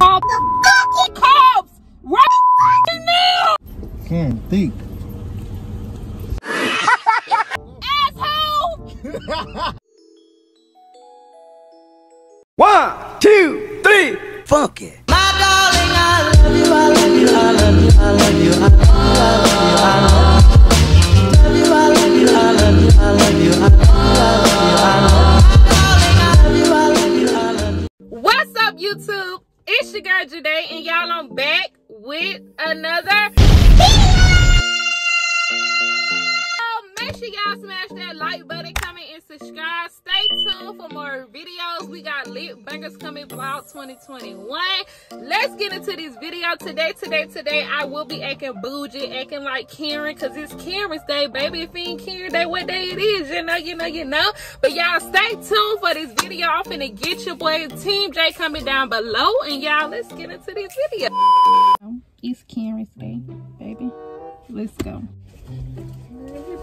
call the cops right now. Can't think. Asshole. 1, 2, 3, fuck it. My darling, I love you, I love you, I love you, I love you, I love you, I love you. What's up, YouTube? It's your girl Jade, and y'all, I'm back with another video. Make sure y'all smash that like button, comment, and subscribe. Stay tuned for more videos. We got lit bangers coming out 2021. Let's get into this video today. Today, I will be acting bougie, acting like Karen, because it's Karen's day, baby. If it ain't Karen day, what day it is, you know. But y'all, stay tuned for this video. I'm finna get your boy Team J coming down below, and y'all, let's get into this video. It's Karen's day, baby. Let's go.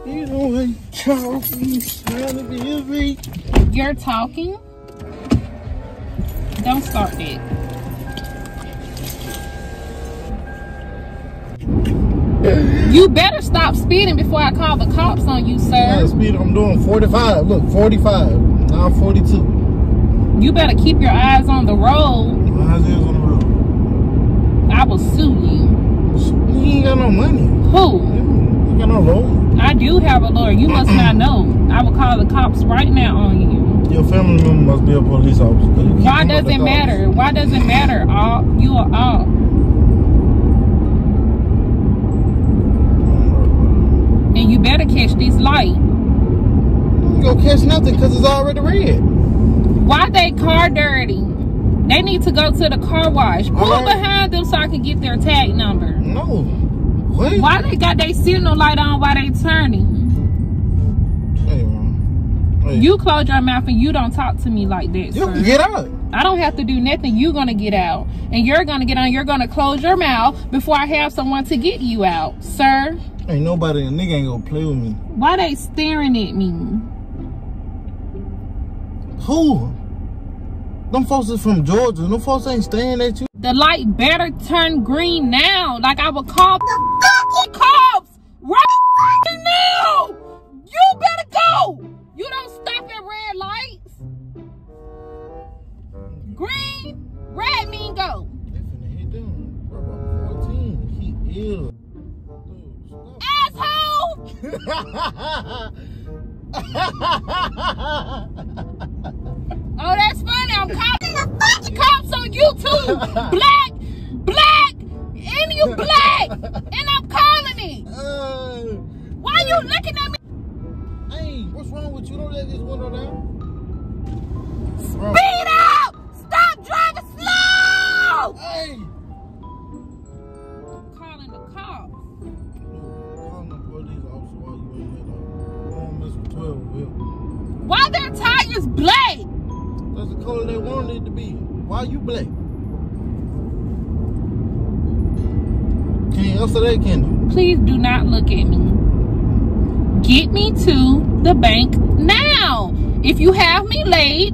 You don't like talking, trying to be a freak. You're talking? Don't start that. You better stop speeding before I call the cops on you, sir. Yeah, speed, I'm doing 45. Look, 45. Now I'm 42. You better keep your eyes on the road. My eyes is on the road. I will sue you. You ain't got no money. Who? You got no road. I do have a lawyer. You must not know. I will call the cops right now on you. Your family member must be a police officer. Why does it matter? Why does it matter? All you are all. And you better catch this light. You go catch nothing because it's already red. Why they car dirty? They need to go to the car wash. Pull behind them so I can get their tag number. No. What? Why they got their signal light on while they turning? Hey, man. Hey. You close your mouth and you don't talk to me like that, sir. Get out. I don't have to do nothing. You're going to get out. And you're going to get on. You're going to close your mouth before I have someone to get you out, sir. Ain't nobody, a nigga ain't going to play with me. Why they staring at me? Who? Them folks is from Georgia. Them folks ain't staring at you. The light better turn green now. Like I would call the cops right now. You better go. You don't stop at red lights. Green, red mean go. They finna hit them. We're about 14. He ill. Asshole. Oh, that's funny. I'm calling the cops on YouTube. Black. And you black. And I'm calling it. Why you looking at me? Hey, what's wrong with you? Don't let this window down. Speed up! Stop driving slow! Hey. I'm calling the cops. Calling the police officer while you ain't here. Don't mess with 12 wheel. Why their tires black? That's the color they wanted it to be. Why you black? Can't answer that, can you? Please do not look at me. Get me to the bank now. If you have me late,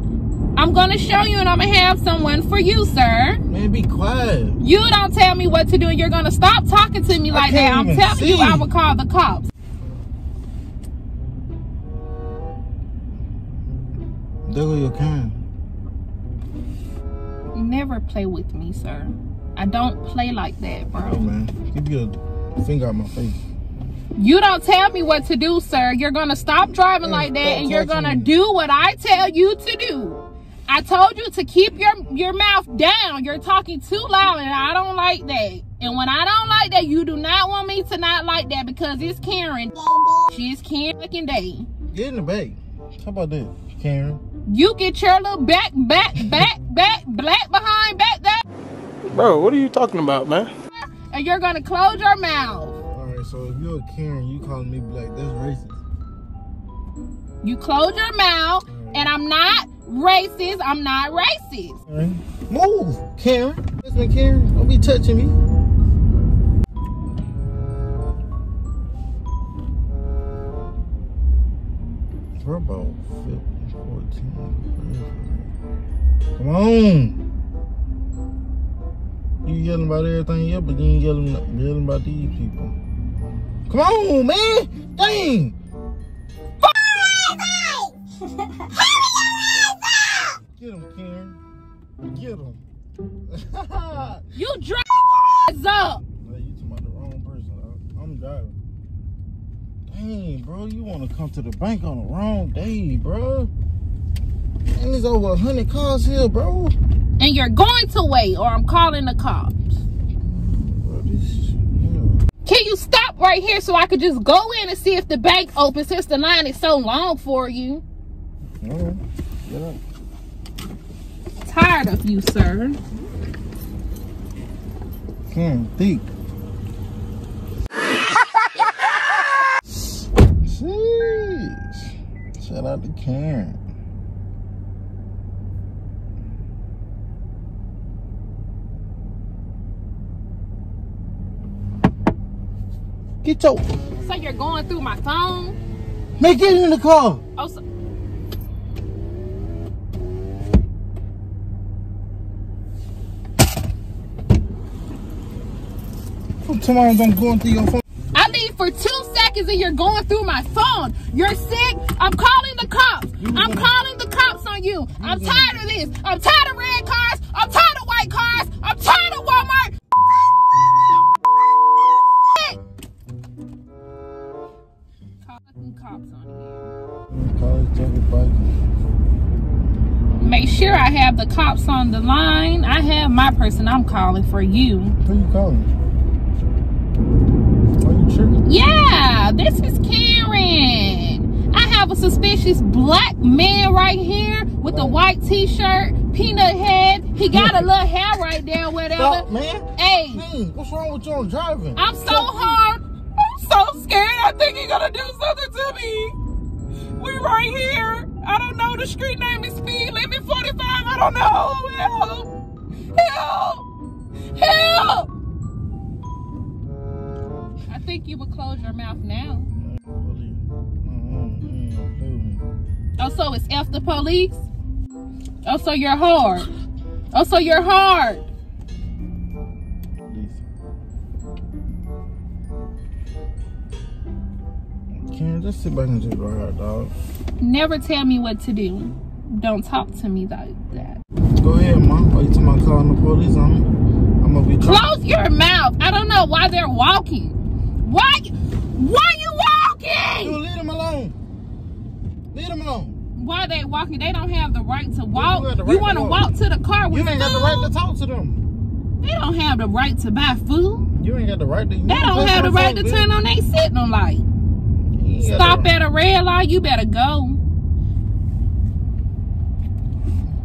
I'm going to show you and I'm going to have someone for you, sir. Man, be quiet. You don't tell me what to do and you're going to stop talking to me like that. I'm telling you, I will call the cops. There go your can. Never play with me, sir. I don't play like that, bro. Oh, man. Keep your finger out my face. You don't tell me what to do, sir. You're gonna stop driving like that, and you're gonna do what I tell you to do. I told you to keep your mouth down. You're talking too loud, and I don't like that. And when I don't like that, you do not want me to not like that because it's Karen. She's Karen fucking day. Get in the bag. How about this, Karen? You get your little back, black behind, back there. Bro, what are you talking about, man? And you're gonna close your mouth. Alright, so if you're a Karen, you calling me black, that's racist. You close your mouth, right. And I'm not racist, Karen. Move, Karen. Listen, Karen, don't be touching me. We're about 15, 14. Come on. yelling about everything else, but you ain't yelling about these people. Come on, man! Dang! Fire your ass out! Get him, Karen. Get him. You drive your ass up! Hey, you talking about the wrong person. I'm driving. Dang, bro, you want to come to the bank on the wrong day, bro. And there's over 100 cars here, bro. And you're going to wait, or I'm calling the cops. Bro, can you stop right here so I could just go in and see if the bank opens since the line is so long for you? No, get up. Tired of you, sir. Can't think. Jeez. Shout out to Karen. Get your. So you're going through my phone? Man, get in the car. Oh, so tomorrow I'm going through your phone. I leave for 2 seconds and you're going through my phone. You're sick. I'm calling the cops. I'm calling the cops on you. I'm tired of this. I'm tired of red cars. I'm tired of white cars. I'm tired of Walmart. Calling cops on you. Make sure I have the cops on the line. I have my person. I'm calling for you. Who you calling? Yeah, this is Karen. I have a suspicious black man right here with a white t-shirt, peanut head. He got a little hair right there, whatever. Stop, man. Hey. What's wrong with you driving? I'm so hard. I'm so scared. I think he's going to do something to me. We're right here. I don't know. The street name is speed limit 45. I don't know. Help. Help. Help. I think you would close your mouth now. Oh, so it's F the police? Oh, so you're hard. Oh, so you're hard. Karen, just sit back and just ride, dog. Never tell me what to do. Don't talk to me like that. Go ahead, Mom. Why you talking about calling the police on me? I'm gonna be close your mouth. I don't know why they're walking. Why you walking? You leave them alone. Leave them alone. Why they walking? They don't have the right to walk. You want to walk to the car with food? You ain't got the right to talk to them. They don't have the right to buy food. You ain't got the right to. They don't have the right to turn on their signal light. Stop at a red light. You better go.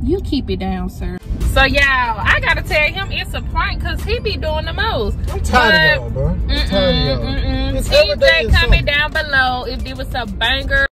You keep it down, sir. So, y'all, I gotta tell him it's a prank because he be doing the most. I'm tired of y'all, bro. I'm tired of y'all. TJ, comment down below if it was a banger.